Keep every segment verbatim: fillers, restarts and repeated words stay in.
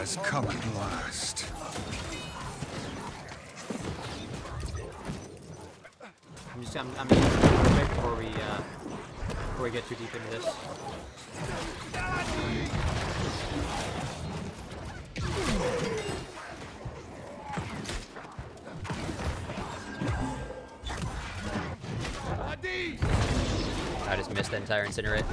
has come at last. I'm just, I'm, I'm just before we, uh, before we get too deep into this. I just missed the entire incinerate.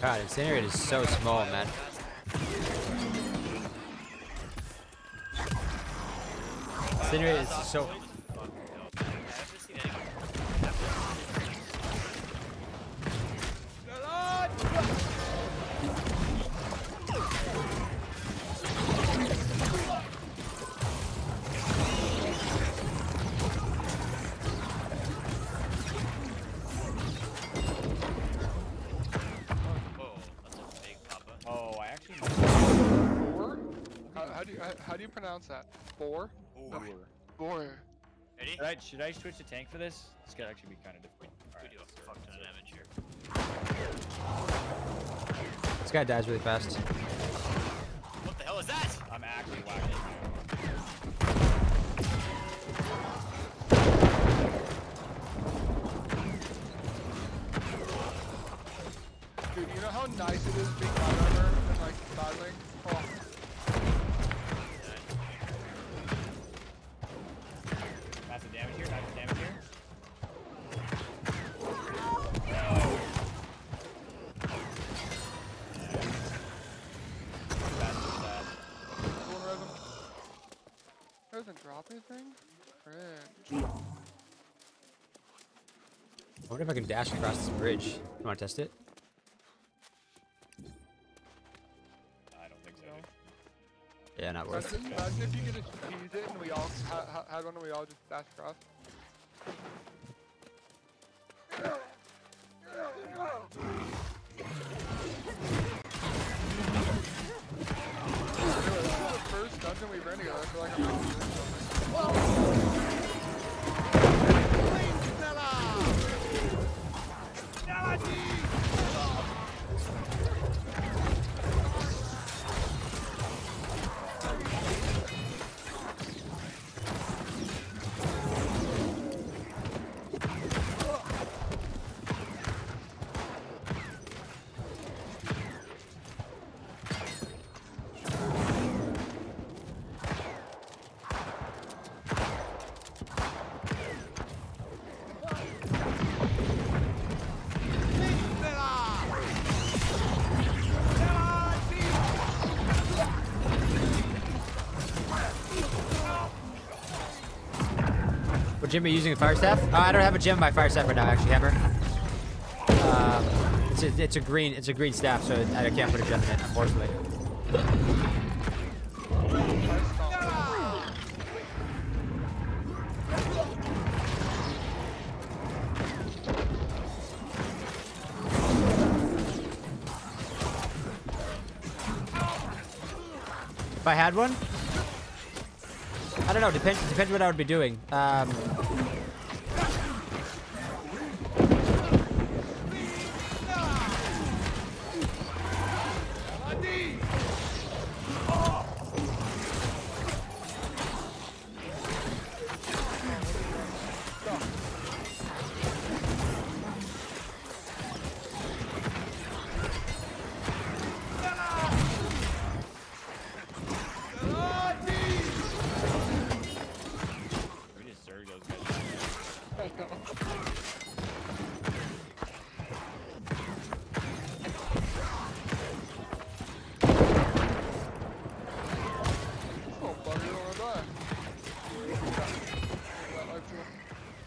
God, incinerate is so small, man. Incinerate is so... That four, four, four. Ready? Should I, should I switch the tank for this? This could actually be kind of difficult. Right, we do a fuck ton of damage here. This guy dies really fast. What the hell is that? I'm actually whacking. Dude, you know how nice it is being on armor and like battling. Oh. I wonder if I can dash across this bridge. You want to test it? I don't think so. Yeah, not worth it. Imagine if you could just cheese it and we all ha ha had one and we all just dash across. This is the first dungeon we've ran together. I feel like I'm not doing something. Whoa! Would Jim be using a fire staff? Uh, I don't have a Jim by fire staff right now, actually, Hammer. Um, it's a, it's a green, it's a green staff, so I can't put a Jim in it, unfortunately. If I had one? I don't know, depends depends what I would be doing. Um,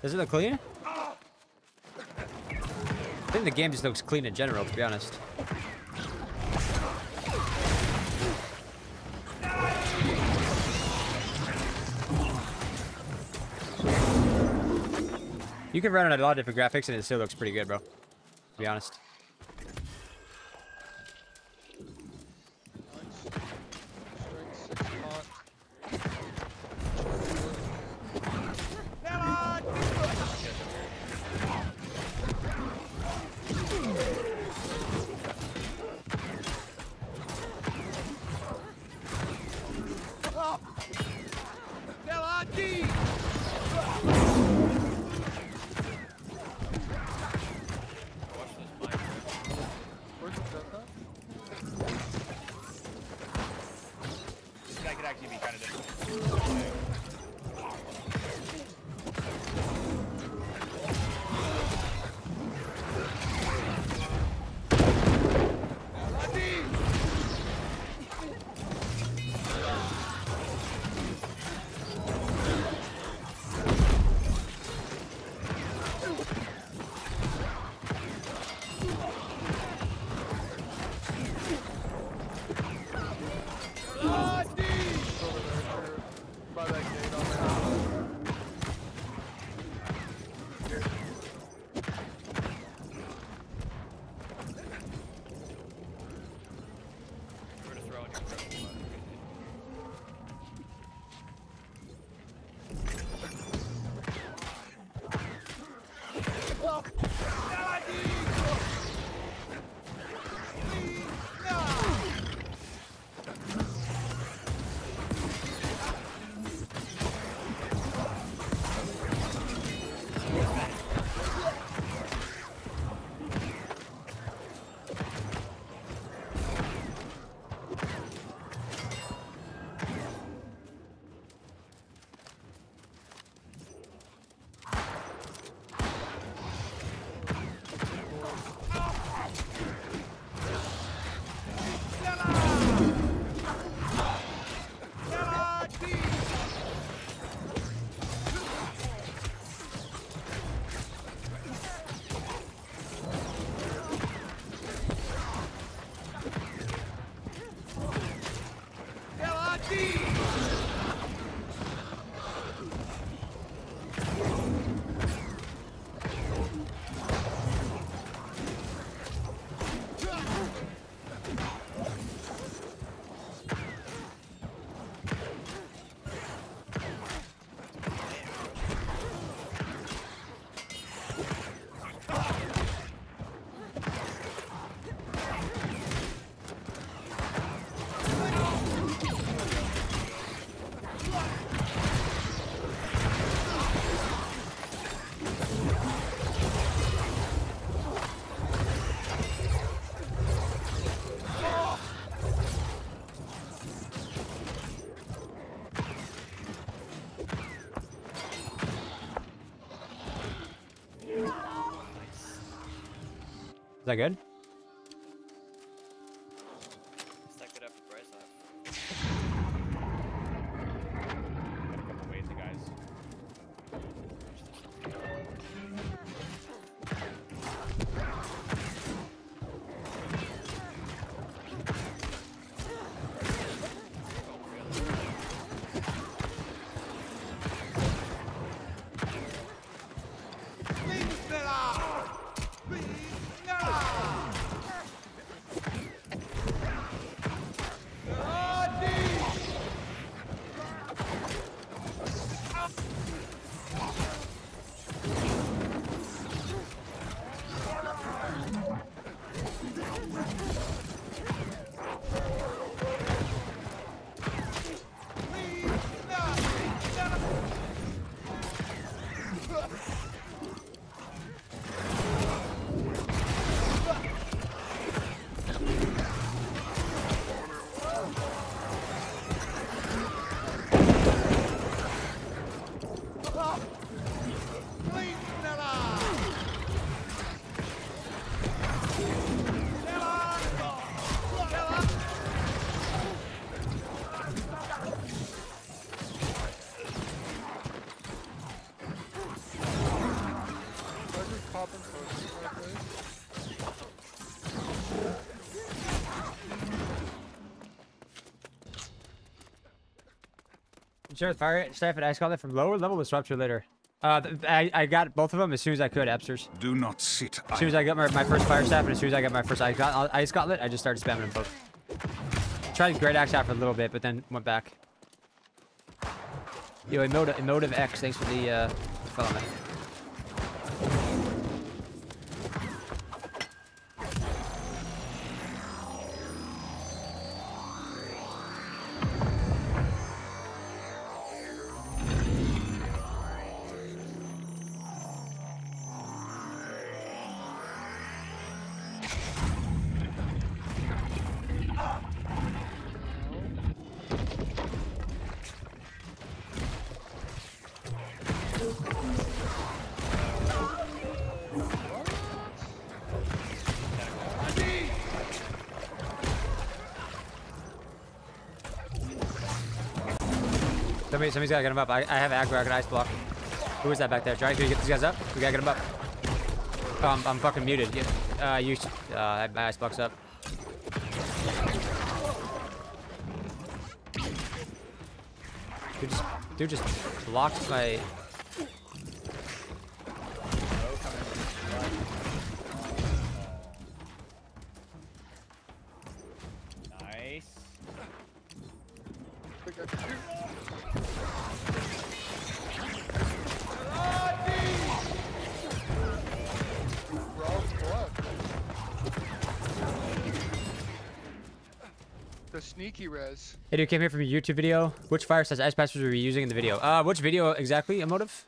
Does it look clean? I think the game just looks clean in general, to be honest. You can run on a lot of different graphics and it still looks pretty good, bro, to be honest. Is that good? popping potions right away. Ensure the fire staff and ice gauntlet from lower level disruptor later. Uh, I, I got both of them as soon as I could, Epsters. Do not sit. As soon as I got my, my first fire staff and as soon as I got my first ice gauntlet, ice gauntlet I just started spamming them both. Tried great axe out for a little bit, but then went back. Yo, Emotive, Emotive X, thanks for the, uh, follow me. Somebody, somebody's gotta get him up. I, I have aggro, I can ice block. Who is that back there? Trying to get these guys up? We gotta get him up. Oh, I'm, I'm fucking muted. Yeah, uh, you, uh, my ice block's up. Dude just, dude just blocked my... Sneaky res. Hey dude, came here from a YouTube video. Which fire staff ice passwords were you using in the video? Uh, which video exactly, Emotive?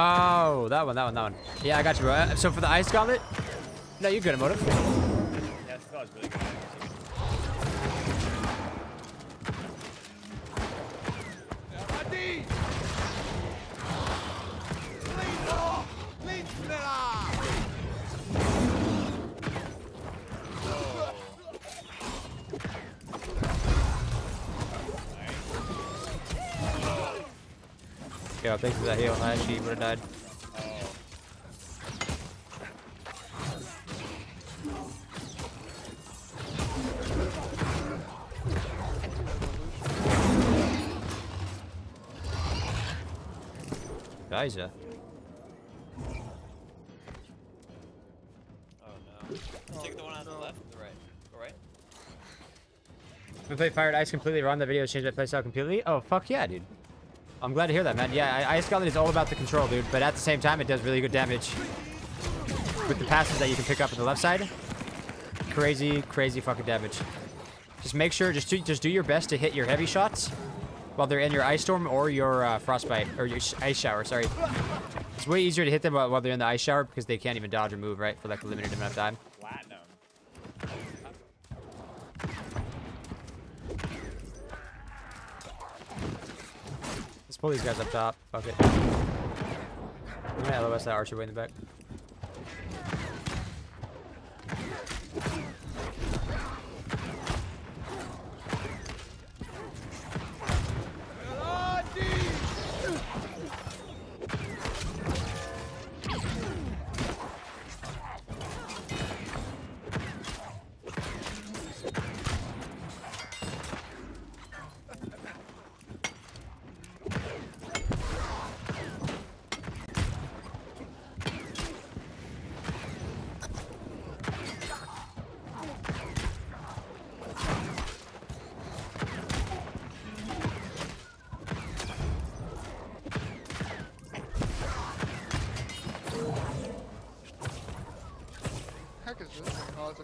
Oh, that one, that one, that one. Yeah, I got you, bro. Uh, so for the ice gauntlet? No, you're good, Emotive. Yeah, this guy's really good. Thanks for that heal. I actually would have died. Geyser. Oh no. Take the one on the left or the right? All right. We played Fire and Ice completely wrong. That video changed my playstyle completely. Oh, fuck yeah, dude. I'm glad to hear that, man. Yeah, Ice Gauntlet is all about the control, dude. But at the same time, it does really good damage with the passes that you can pick up on the left side. Crazy, crazy fucking damage. Just make sure, just do, just do your best to hit your heavy shots while they're in your Ice Storm or your uh, Frostbite, or your sh Ice Shower, sorry. It's way easier to hit them while, while they're in the Ice Shower because they can't even dodge or move, right? For like a limited amount of time. Platinum. Pull these guys up top. Fuck it. I'm gonna L O S that archer way in the back.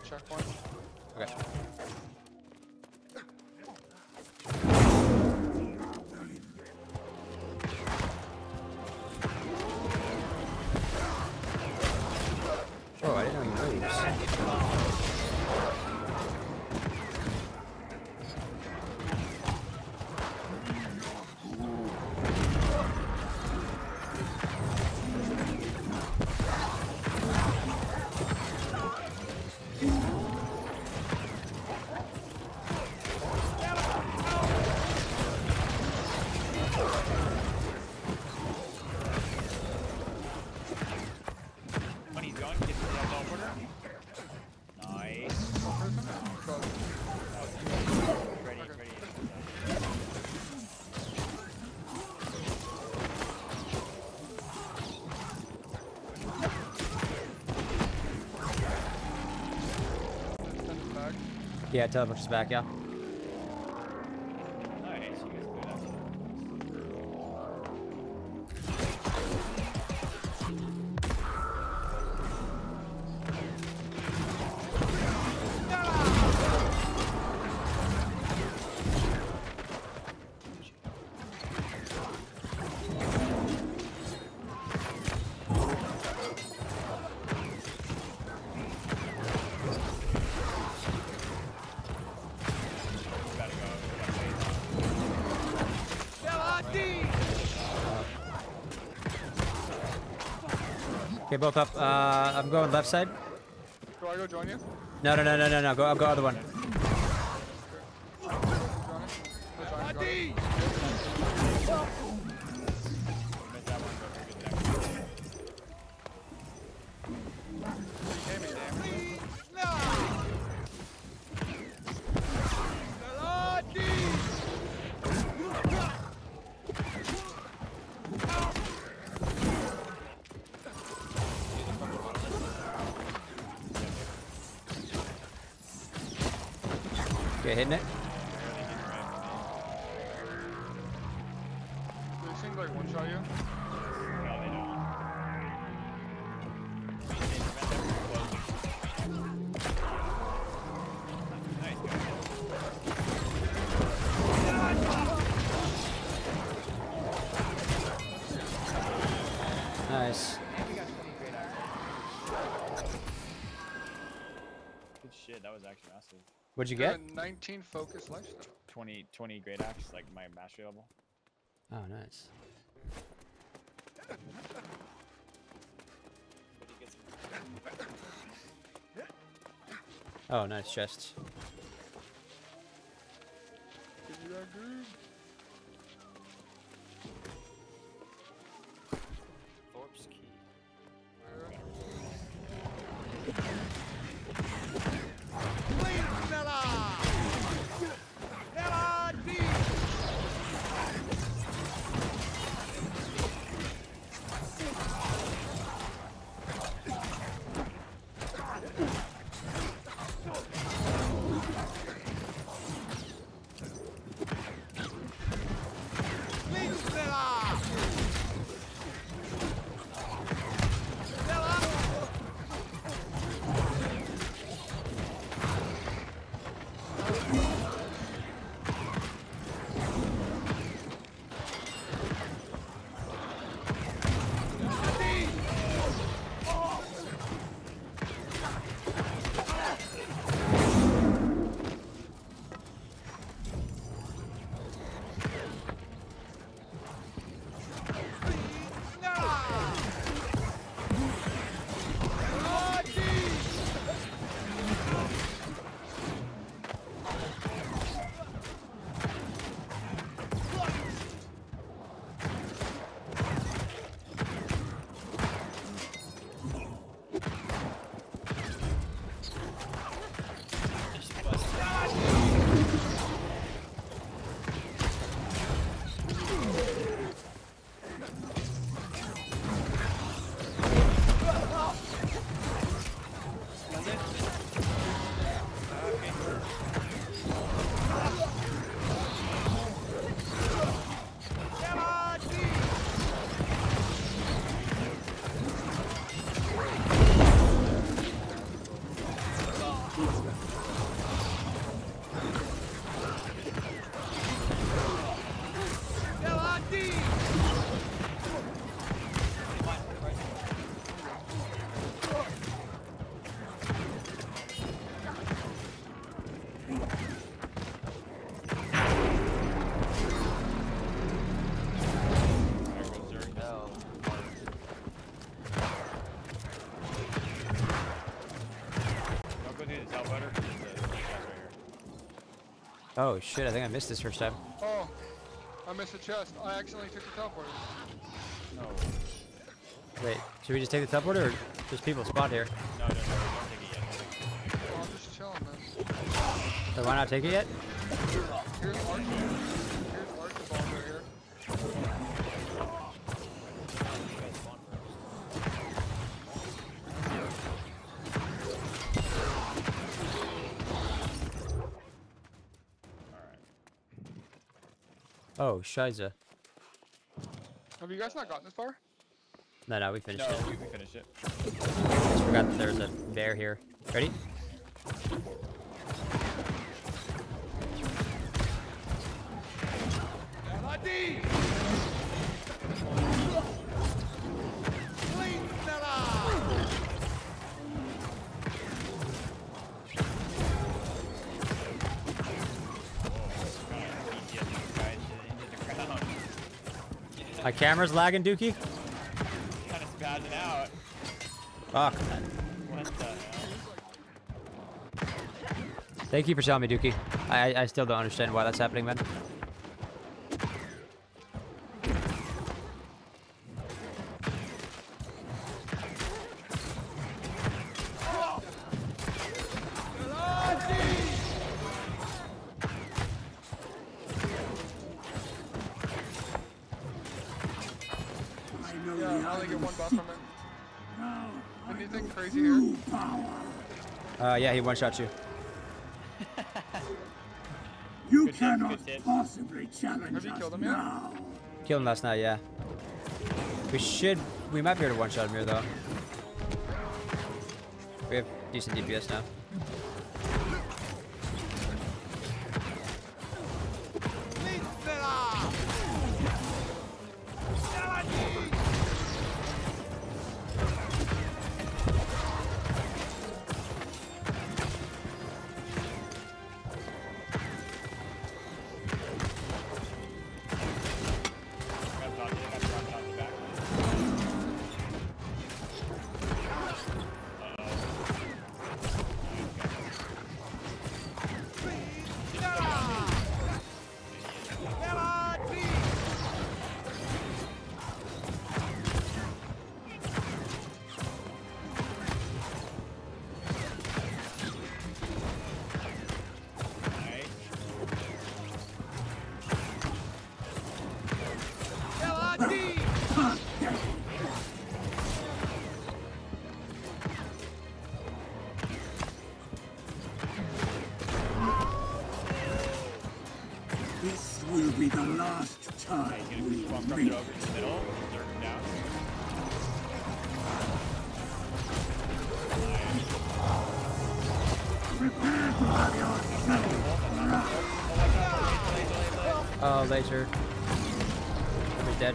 checkpoint? Okay. Oh, I didn't have any moves. Yeah, teleport us back, yeah. Alright, so you guys cleared Okay, both up. Uh, I'm going left side. Do I go join you? No, no, no, no, no, no. Go, I'll go other one. Okay, hitting it. Do they seem like one-shot you? No, they don't. Nice. Good shit, that was actually massive. What'd you get? Uh, nineteen focus lifestyle. twenty, twenty great axe, like my mastery level. Oh, nice. Oh, nice chest. Corpse key. Oh shit, I think I missed this first time. Oh, I missed the chest. I accidentally took the teleporter. No. Wait, should we just take the teleporter or there's people spawned here? No, no, no, don't take it yet. Oh, I'm just chilling, man. So why not take it yet? Here's Archibald. Here's Archibald right here. Oh, shiza. Have you guys not gotten this far? No, no, we finished no, it. No, we finished it. I just forgot that there was a bear here. Ready? My camera's lagging, Dookie. Kind of spazzing out. Fuck. What the hell? Thank you for telling me, Dookie. I I still don't understand why that's happening, man. Uh, yeah, he one-shot you. You good cannot hit, possibly challenge us. Have you killed him now? Yet? Killed him last night, yeah. We should... We might be able to one-shot him here, though. We have decent D P S now. Oh, laser. He's dead.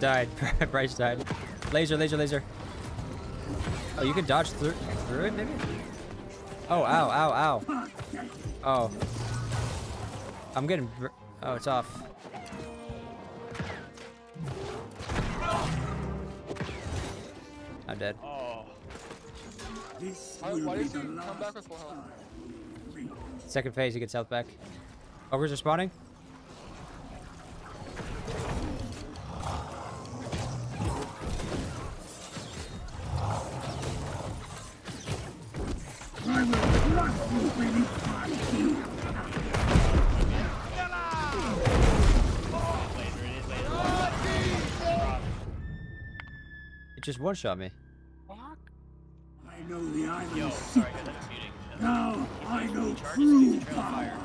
Died. Bryce died. Laser, laser, laser. Oh, you can dodge through through it, maybe? Oh, ow, ow, ow. Oh. I'm getting... Oh, it's off. I'm dead. Oh. Why did you come back with full health? Second phase, he gets health back. Ogres are spawning? Just one shot me. Fuck. I know the island. Yo, sorry, I got that muting. No, I know true fire.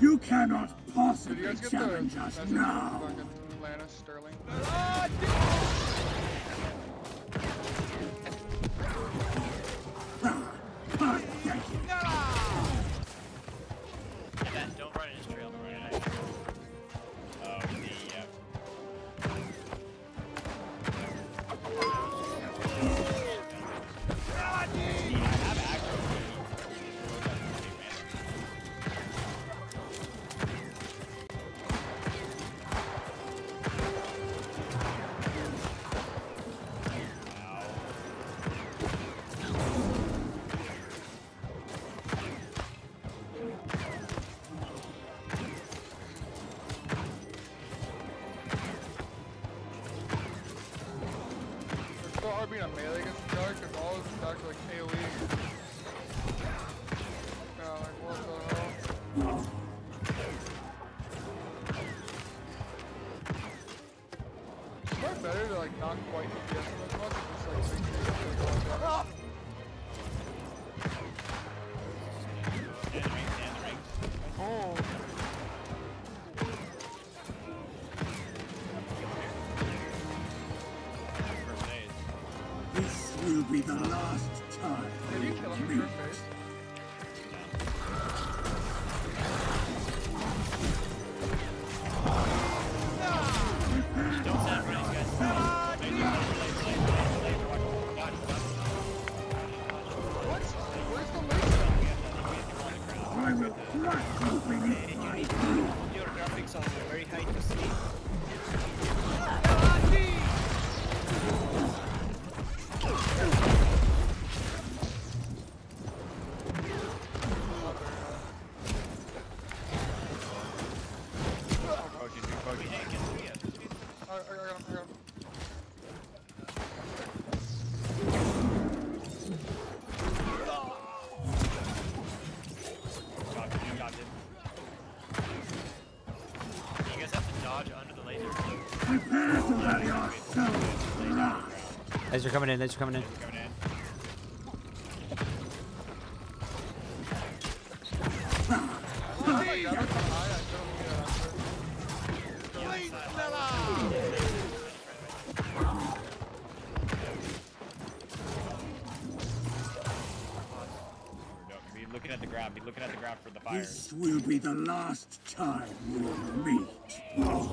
You cannot possibly you challenge the, us now. Atlantis, Sterling. that melee against the dark, because all of the dark are like AoE. Yeah, like what the hell? It's probably better to like not quite D P S as much, just like six like all that. Be the last time. Did you kill him with your face? Don't sound right, guys. What? Where's the laser? I will crack open it. Your graphics are very high to see. As you're coming in, as you're coming in. Coming in. Be looking at the ground, be looking at the ground for the fire. This will be the last time we'll meet. Oh.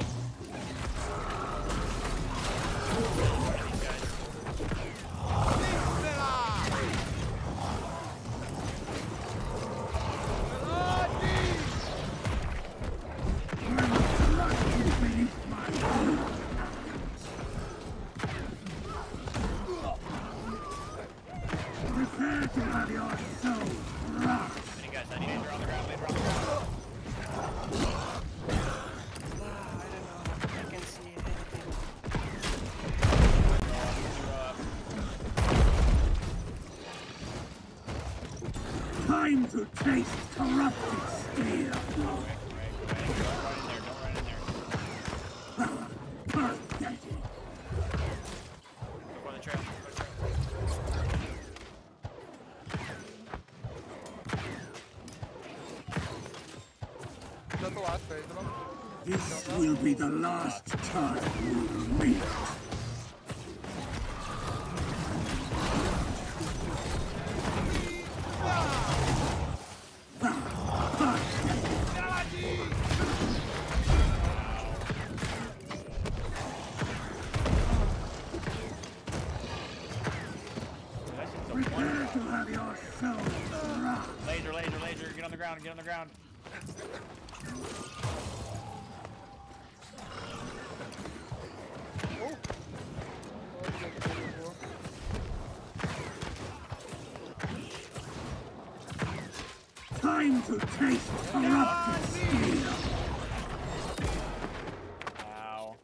Time to taste corrupted steel. This will be the last time we'll meet. Laser, laser, laser, get on the ground, get on the ground. Time to taste corrupted steel. Ow.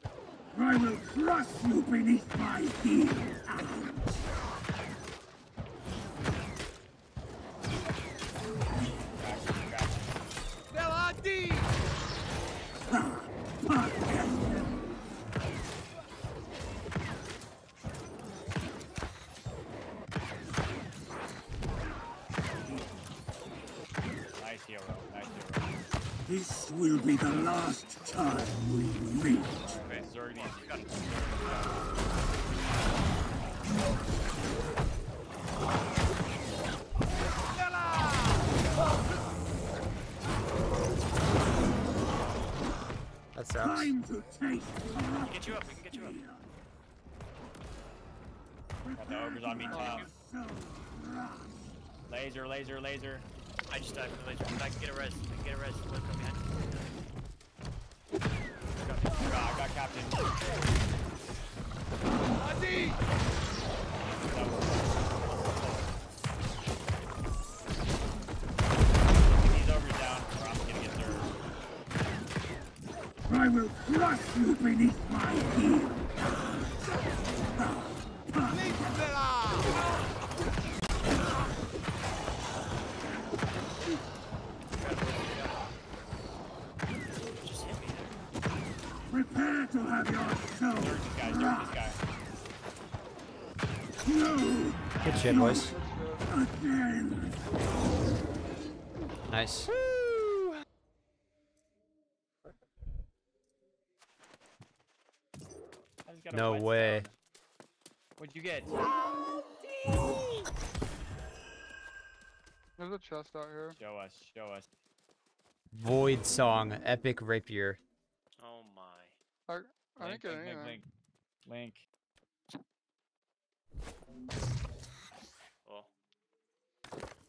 I will crush you beneath my heel. This will be the last time we meet. Okay, Zerg needs you. That sounds. Time to taste. We can get you up, we can get you up. Got the ogres on me, too. Laser, laser, laser. I just died from the laser. I can get a res. I can get a res. One from behind. I got captain. Andy! He's over down. Or I'm gonna get there. I will crush you beneath my heel. shit, boys. Nice. No way. What'd you get? There's a chest out here. Show us, show us. Void Song, epic rapier. Oh my. I, I link, didn't get link, link, link. Oh.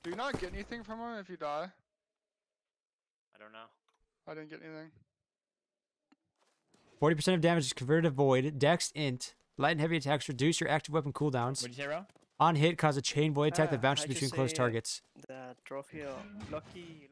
Do you not get anything from him if you die? I don't know. I didn't get anything. forty percent of damage is converted to void. Dex, int. Light and heavy attacks reduce your active weapon cooldowns. What'd you say, Ro? On hit, cause a chain void attack ah, that bounces between close targets. The trophy. Lucky.